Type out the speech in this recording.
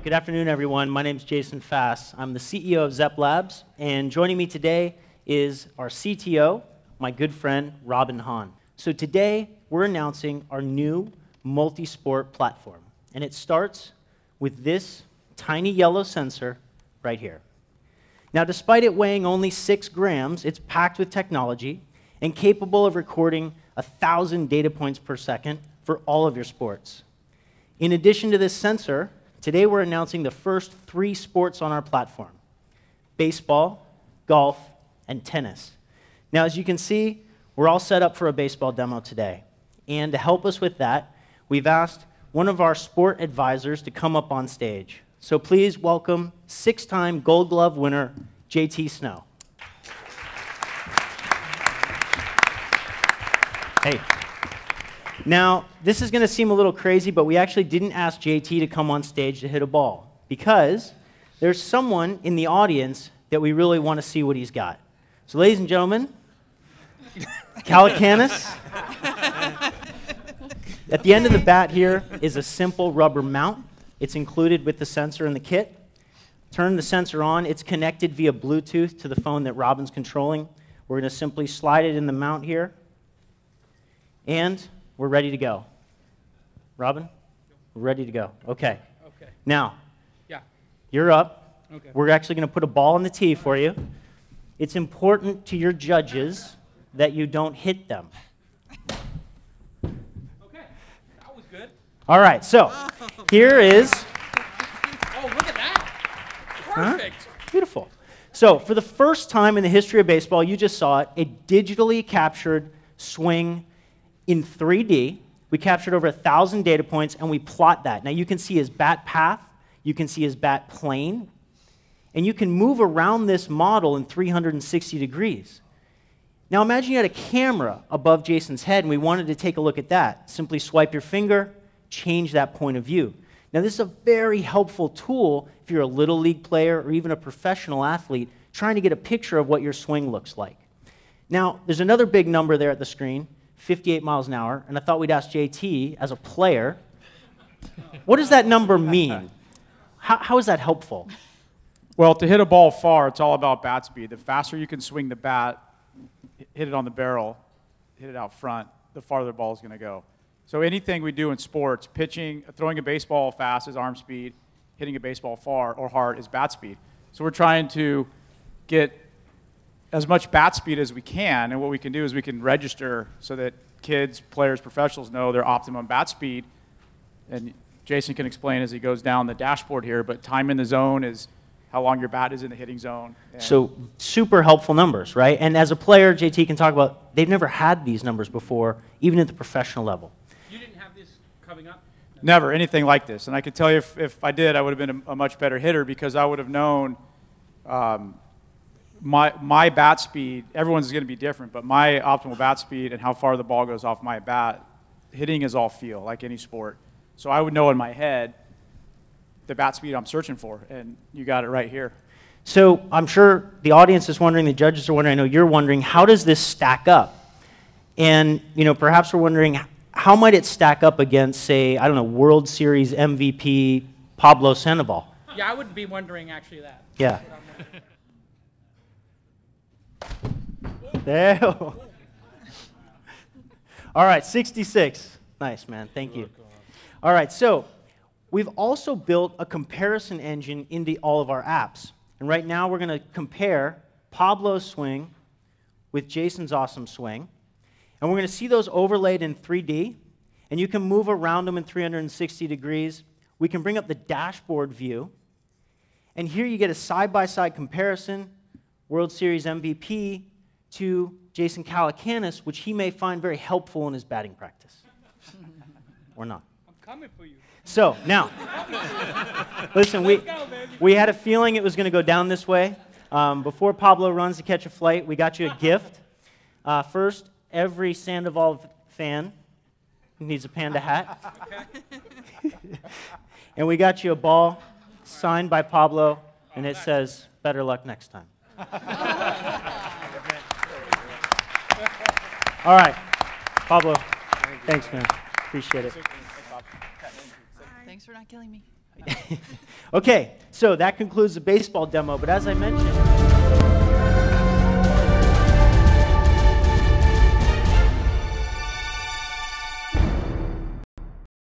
right, good afternoon, everyone. My name is Jason Fass. I'm the CEO of Zepp Labs, and joining me today is our CTO, my good friend, Robin Hahn. So today, we're announcing our new multi-sport platform, and it starts with this tiny yellow sensor right here. Now, despite it weighing only 6 grams, it's packed with technology and capable of recording 1,000 data points per second for all of your sports. In addition to this sensor, today we're announcing the first 3 sports on our platform: baseball, golf, and tennis. Now, as you can see, we're all set up for a baseball demo today. And to help us with that, we've asked one of our sport advisors to come up on stage. So please welcome 6-time Gold Glove winner, JT Snow. Hey. Now, this is going to seem a little crazy, but we actually didn't ask JT to come on stage to hit a ball because there's someone in the audience that we really want to see what he's got. So, ladies and gentlemen, Calacanis. At the end of the bat here is a simple rubber mount. It's included with the sensor in the kit. Turn the sensor on. It's connected via Bluetooth to the phone that Robin's controlling. We're going to simply slide it in the mount here, and we're ready to go. Robin? We're ready to go. Okay. Now, yeah, you're up. Okay. We're actually going to put a ball on the tee for you. It's important to your judges that you don't hit them. Okay. That was good. All right. So here is... Oh, look at that. Perfect. Huh? Beautiful. So for the first time in the history of baseball, you just saw it, a digitally captured swing. In 3D, we captured over 1,000 data points, and we plot that. Now, you can see his bat path, you can see his bat plane, and you can move around this model in 360 degrees. Now, imagine you had a camera above Jason's head, and we wanted to take a look at that. Simply swipe your finger, change that point of view. Now, this is a very helpful tool if you're a little league player or even a professional athlete trying to get a picture of what your swing looks like. Now, there's another big number there at the screen, 58 miles an hour, and I thought we'd ask JT, as a player, what does that number mean? How is that helpful? Well, to hit a ball far, it's all about bat speed. The faster you can swing the bat, hit it on the barrel, hit it out front, the farther the ball is going to go. So anything we do in sports, pitching, throwing a baseball fast is arm speed, hitting a baseball far or hard is bat speed. So we're trying to get as much bat speed as we can, and what we can do is we can register so that kids, players, professionals know their optimum bat speed. And Jason can explain as he goes down the dashboard here, but time in the zone is how long your bat is in the hitting zone. So super helpful numbers, right? And as a player, JT can talk about, they've never had these numbers before, even at the professional level. You didn't have this coming up? Never, anything like this. And I can tell you if I did, I would have been a much better hitter because I would have known my bat speed. Everyone's going to be different, but my optimal bat speed and how far the ball goes off my bat, hitting is all feel, like any sport. So I would know in my head the bat speed I'm searching for, and you got it right here. So I'm sure the audience is wondering, the judges are wondering, I know you're wondering, how does this stack up? And, you know, perhaps we're wondering, how might it stack up against, say, I don't know, World Series MVP Pablo Sandoval? Yeah, I wouldn't be wondering actually that. Yeah. There. All right, 66. Nice, man. Thank you. All right, so we've also built a comparison engine into all of our apps. And right now we're going to compare Pablo's swing with Jason's awesome swing. And we're going to see those overlaid in 3D. And you can move around them in 360 degrees. We can bring up the dashboard view. And here you get a side-by-side comparison, World Series MVP to Jason Calacanis, which he may find very helpful in his batting practice. Or not. I'm coming for you. So now, listen, we had a feeling it was going to go down this way. Before Pablo runs to catch a flight, we got you a gift. First, every Sandoval fan needs a panda hat. And we got you a ball signed by Pablo, and it says, "Better luck next time." All right, Pablo, thanks, man. Appreciate it. Thanks for not killing me. Okay, so that concludes the baseball demo, but as I mentioned...